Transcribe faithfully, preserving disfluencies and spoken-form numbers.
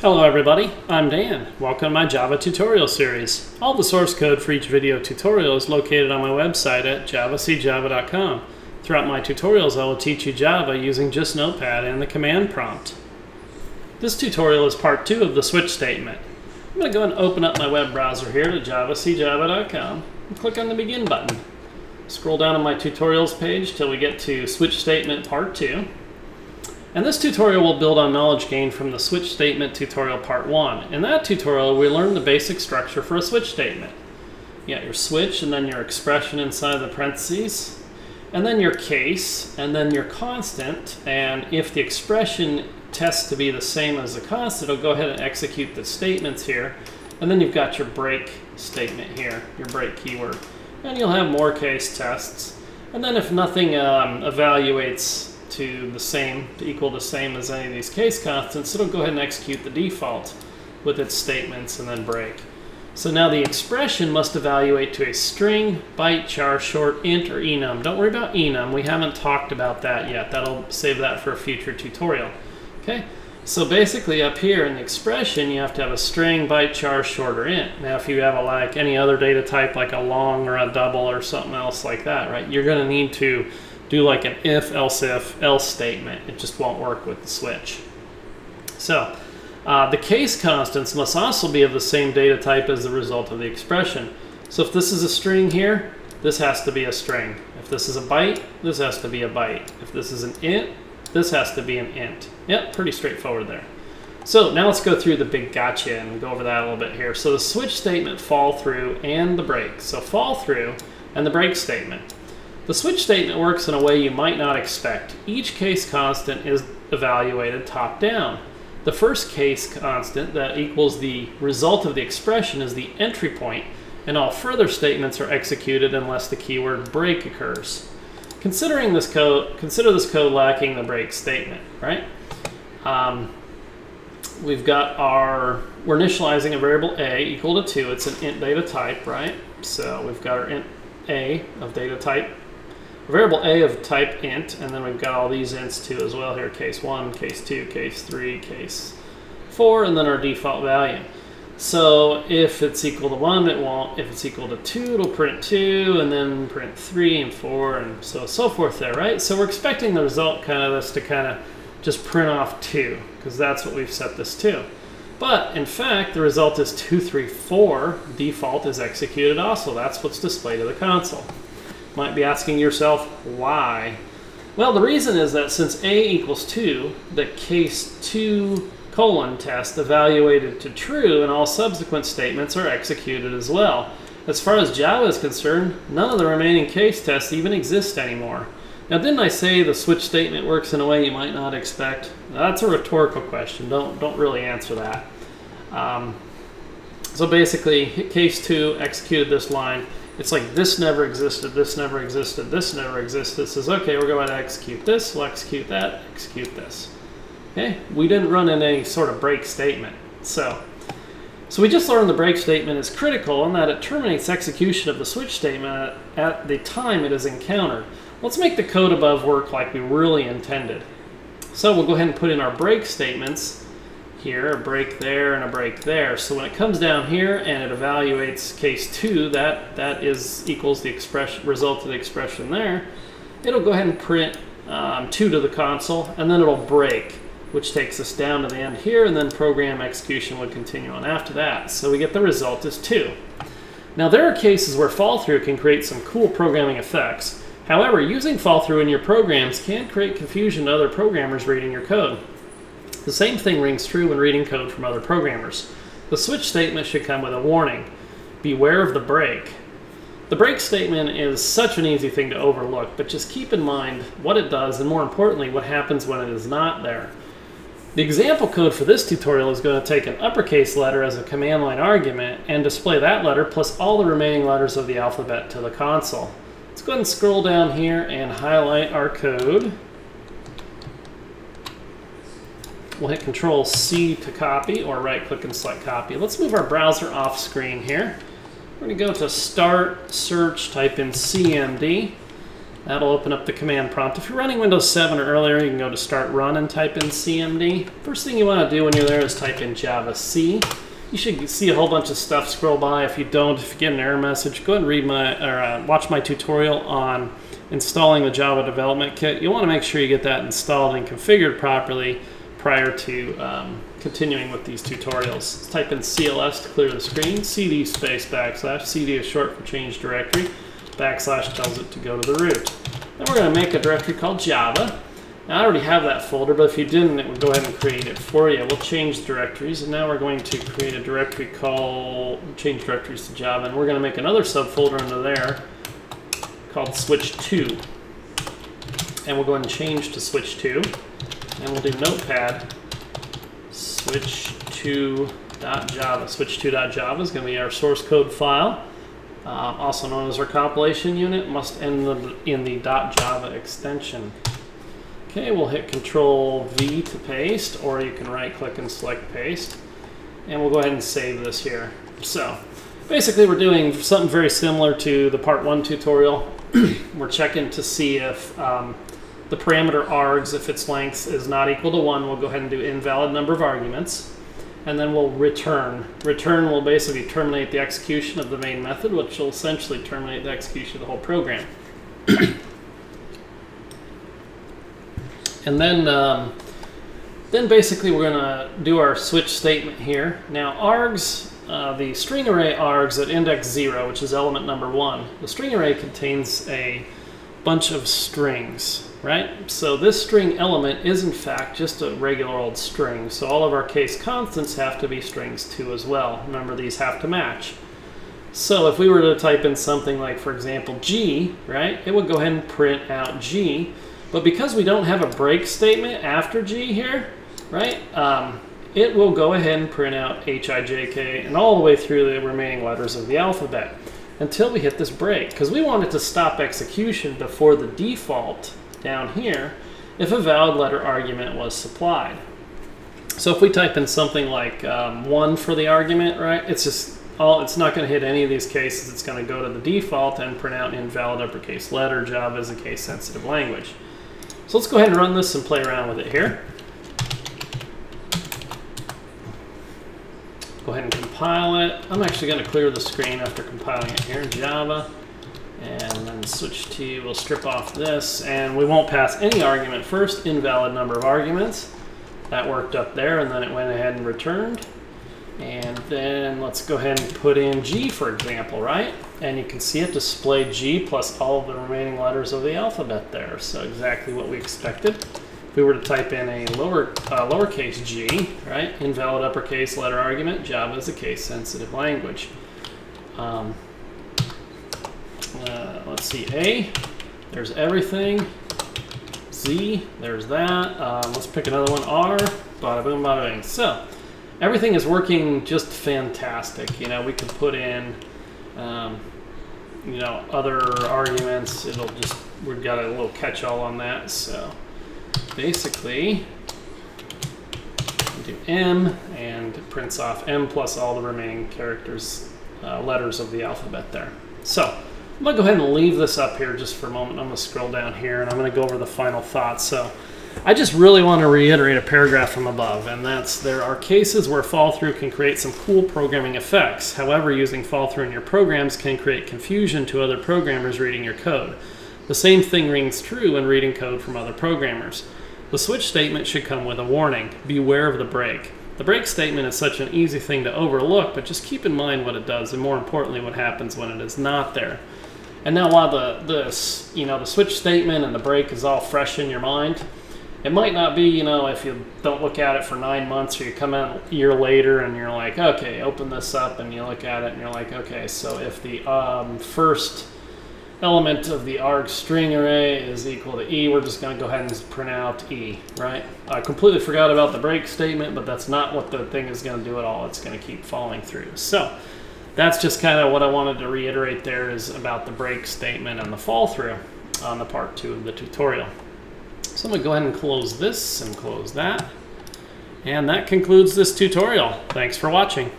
Hello everybody, I'm Dan. Welcome to my Java tutorial series. All the source code for each video tutorial is located on my website at java c java dot com. Throughout my tutorials I will teach you Java using just Notepad and the command prompt. This tutorial is part two of the switch statement. I'm going to go and open up my web browser here to java c java dot com and click on the begin button. Scroll down on my tutorials page till we get to switch statement part two. And this tutorial will build on knowledge gained from the switch statement tutorial part one. In that tutorial, we learned the basic structure for a switch statement. You got your switch, and then your expression inside the parentheses, and then your case, and then your constant. And if the expression tests to be the same as the constant, it'll go ahead and execute the statements here. And then you've got your break statement here, your break keyword. And you'll have more case tests. And then if nothing um, evaluates to the same, to equal the same as any of these case constants, it'll go ahead and execute the default with its statements and then break. So now the expression must evaluate to a string, byte, char, short, int, or enum. Don't worry about enum. We haven't talked about that yet. That'll save that for a future tutorial. Okay. So basically up here in the expression, you have to have a string, byte, char, short, or int. Now if you have a, like any other data type, like a long or a double or something else like that, right, you're going to need to do like an if, else if, else statement. It just won't work with the switch. So uh, the case constants must also be of the same data type as the result of the expression. So if this is a string here, this has to be a string. If this is a byte, this has to be a byte. If this is an int, this has to be an int. Yep, pretty straightforward there. So now let's go through the big gotcha and go over that a little bit here. So the switch statement, fall through, and the break. So fall through and the break statement. The switch statement works in a way you might not expect. Each case constant is evaluated top-down. The first case constant that equals the result of the expression is the entry point, and all further statements are executed unless the keyword break occurs. Considering this code, consider this code lacking the break statement, right? Um, we've got our, we're initializing a variable a equal to two. It's an int data type, right? So we've got our int a of data type, variable a of type int, and then we've got all these ints too as well here, case one, case two, case three, case four, and then our default value. So if it's equal to one, it won't. If it's equal to two, it'll print two, and then print three and four, and so so forth there, right? So we're expecting the result kind of this to kind of just print off two, because that's what we've set this to. But in fact, the result is two, three, four. Default is executed also. That's what's displayed to the console. Might be asking yourself, why? Well, the reason is that since a equals two, the case two colon test evaluated to true, and all subsequent statements are executed as well. As far as Java is concerned, none of the remaining case tests even exist anymore. Now, didn't I say the switch statement works in a way you might not expect? That's a rhetorical question. Don't, don't really answer that. Um, so basically, case two executed this line. It's like this never existed, this never existed, this never existed. It says, okay, we're going to execute this, we'll execute that, execute this. Okay, we didn't run in any sort of break statement. So, so we just learned the break statement is critical in that it terminates execution of the switch statement at the time it is encountered. Let's make the code above work like we really intended. So we'll go ahead and put in our break statements here, a break there, and a break there. So when it comes down here and it evaluates case two, that, that is equals the expression, result of the expression there, it'll go ahead and print um, two to the console, and then it'll break, which takes us down to the end here, and then program execution would continue on after that. So we get the result is two. Now there are cases where fall through can create some cool programming effects. However, using fall through in your programs can create confusion to other programmers reading your code. The same thing rings true when reading code from other programmers. The switch statement should come with a warning. Beware of the break. The break statement is such an easy thing to overlook, but just keep in mind what it does and, more importantly, what happens when it is not there. The example code for this tutorial is going to take an uppercase letter as a command line argument and display that letter plus all the remaining letters of the alphabet to the console. Let's go ahead and scroll down here and highlight our code. We'll hit control C to copy, or right-click and select copy. Let's move our browser off screen here. We're going to go to Start, Search, type in C M D, That'll open up the command prompt. If you're running Windows seven or earlier, you can go to Start Run and type in C M D. First thing you want to do when you're there is type in Java C. You should see a whole bunch of stuff scroll by. If you don't, if you get an error message, go ahead and read my or uh, watch my tutorial on installing the Java Development Kit. You'll want to make sure you get that installed and configured properly prior to um, continuing with these tutorials. Let's type in C L S to clear the screen. C D space backslash. C D is short for change directory. Backslash tells it to go to the root. Then we're going to make a directory called Java. Now, I already have that folder, but if you didn't, it would go ahead and create it for you. We'll change directories, and now we're going to create a directory called, change directories to Java, and we're going to make another subfolder into there called switch two. And we'll go ahead and change to switch two, and we'll do notepad switch two dot java. switch two dot java is going to be our source code file. Uh, also known as our compilation unit, must end the, in the .java extension. Okay, we'll hit control V to paste, or you can right-click and select paste. And we'll go ahead and save this here. So, basically we're doing something very similar to the part one tutorial. We're checking to see if um, the parameter args, if its length is not equal to one, we'll go ahead and do invalid number of arguments. And then we'll return. Return will basically terminate the execution of the main method, which will essentially terminate the execution of the whole program. And then, um, then basically we're gonna do our switch statement here. Now args, uh, the string array args at index zero, which is element number one, the string array contains a bunch of strings, right? So this string element is in fact just a regular old string, so all of our case constants have to be strings too as well. Remember, these have to match. So if we were to type in something like, for example, G, right, it would go ahead and print out G, but because we don't have a break statement after G here, right, um, it will go ahead and print out H I J K and all the way through the remaining letters of the alphabet until we hit this break, because we want it to stop execution before the default down here if a valid letter argument was supplied. So if we type in something like um, one for the argument, right, it's just all, it's not going to hit any of these cases. It's going to go to the default and print out an invalid uppercase letter. Java is a case sensitive language. So let's go ahead and run this and play around with it here. Go ahead and compile it. I'm actually going to clear the screen after compiling it here. Java. And then switch to, we'll strip off this, and we won't pass any argument first, invalid number of arguments. That worked up there, and then it went ahead and returned. And then let's go ahead and put in G, for example, right? And you can see it displayed G plus all of the remaining letters of the alphabet there. So exactly what we expected. If we were to type in a lower uh, lowercase g, right, invalid uppercase letter argument, Java is a case-sensitive language. Um, Uh, let's see, A, there's everything, Z, there's that, um, let's pick another one, R, bada boom, bada bing. So, everything is working just fantastic. You know, we could put in, um, you know, other arguments, it'll just, we've got a little catch-all on that, so basically, do M, and it prints off M plus all the remaining characters, uh, letters of the alphabet there. So, I'm going to go ahead and leave this up here just for a moment. I'm going to scroll down here, and I'm going to go over the final thoughts. So I just really want to reiterate a paragraph from above, and that's there are cases where fall-through can create some cool programming effects. However, using fall-through in your programs can create confusion to other programmers reading your code. The same thing rings true when reading code from other programmers. The switch statement should come with a warning. Beware of the break. The break statement is such an easy thing to overlook, but just keep in mind what it does, and more importantly, what happens when it is not there. And now while the, the, you know, the switch statement and the break is all fresh in your mind, it might not be, you know, if you don't look at it for nine months or you come out a year later and you're like, okay, open this up, and you look at it and you're like, okay, so if the um, first element of the arg string array is equal to E, we're just going to go ahead and print out E, right? I completely forgot about the break statement, but that's not what the thing is going to do at all. It's going to keep falling through. So that's just kind of what I wanted to reiterate there is about the break statement and the fall through on the part two of the tutorial. So I'm going to go ahead and close this and close that. And that concludes this tutorial. Thanks for watching.